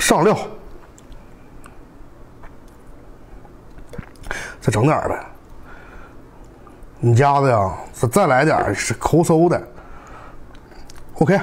上料，再整点呗。你家的呀，再来点是抠搜的。OK。